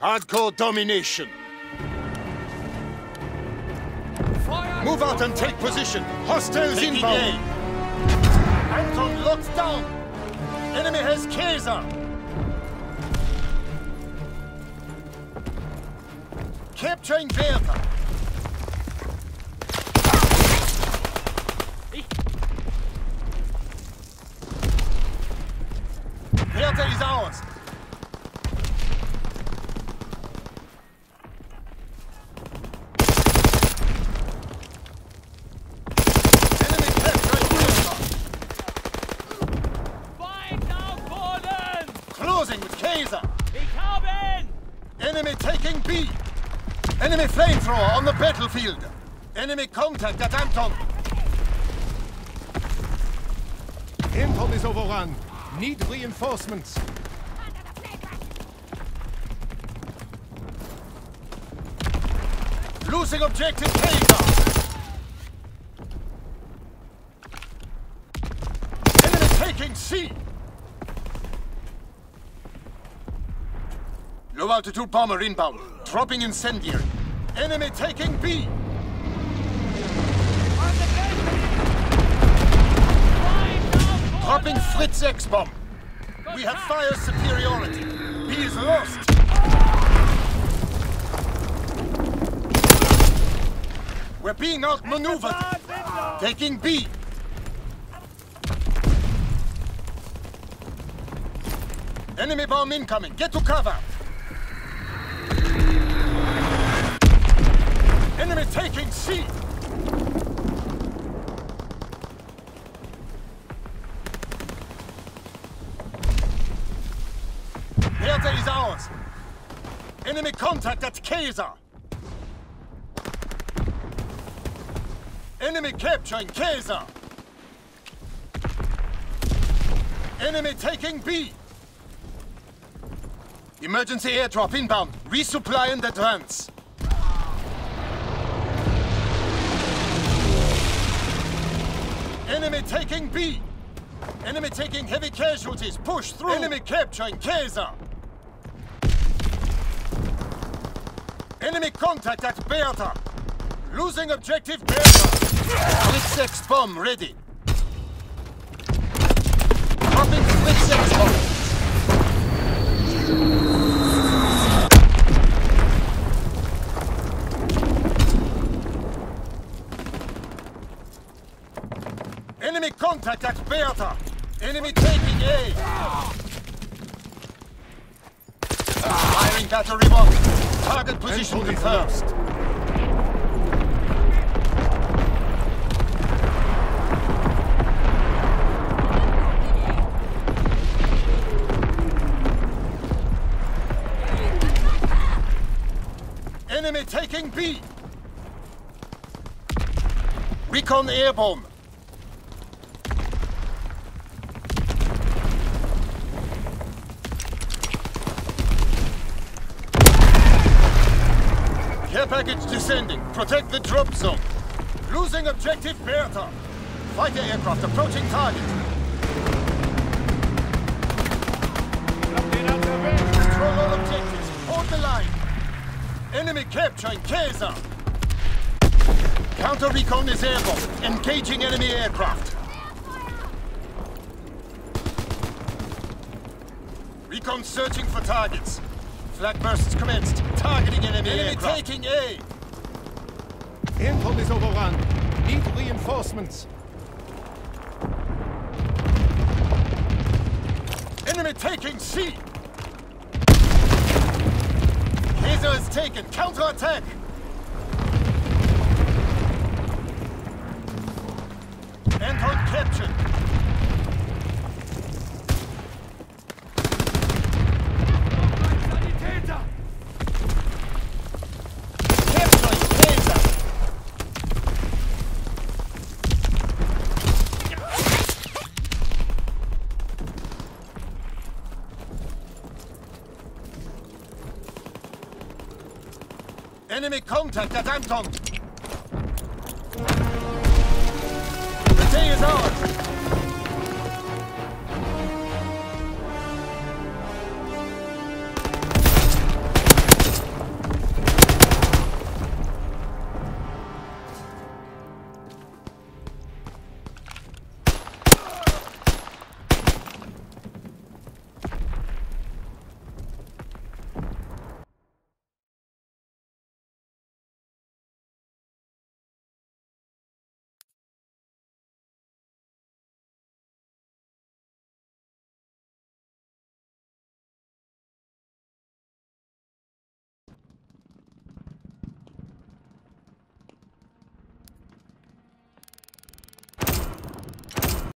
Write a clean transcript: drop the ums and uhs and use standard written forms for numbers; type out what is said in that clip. Hardcore domination. Fire. Move out and take position. Hostiles inbound. Anton locked down. Enemy has Kaiser. Capturing Werther. Werther is ours. Enemy taking B. Enemy flamethrower on the battlefield. Enemy contact at Anton. Anton is overrun. Need reinforcements. Losing objective Kaiser. Enemy taking C. Low-altitude bomber inbound. Dropping incendiary. Enemy taking B. Dropping Fritz X bomb. We have fire superiority. B is lost. We're being outmaneuvered. Taking B. Enemy bomb incoming. Get to cover. Enemy taking C! Werther is ours! Enemy contact at Kaiser! Enemy capturing Kaiser! Enemy taking B! Emergency airdrop inbound! Resupply and advance! Enemy taking B. Enemy taking heavy casualties. Push through. Enemy capturing Kaiser. Enemy contact at Bertha. Losing objective Bertha. Blitz X bomb ready. Dropping Blitz X bomb. Enemy contact at Bertha! Enemy taking A! Firing battery bomb! Target position confirmed! Enemy taking B! Recon air bomb! Air package descending. Protect the drop zone. Losing objective Bertha. Fighter aircraft approaching target. Control all objectives. Hold the line. Enemy capturing Kaiser. Counter recon is airborne. Engaging enemy aircraft. Recon searching for targets. Flag bursts commenced. Targeting enemy taking A. Anton is overrun. Need reinforcements. Enemy taking C. Kaiser is taken. Counter-attack. Anton captured. Enemy contact at Anton! The day is ours!